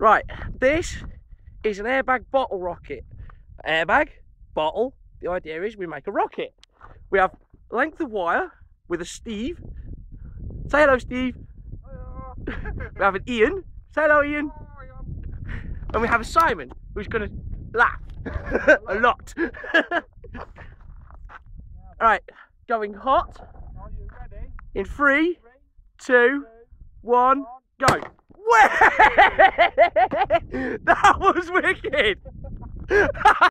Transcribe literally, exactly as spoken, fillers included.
Right, this is an airbag bottle rocket. Airbag, bottle, the idea is we make a rocket. We have length of wire with a Steve. Say hello, Steve. We have an Ian. Say hello, Ian. And we have a Simon, who's going to laugh a lot. Alright, going hot. Are you ready? In three, two, one, go. That was wicked!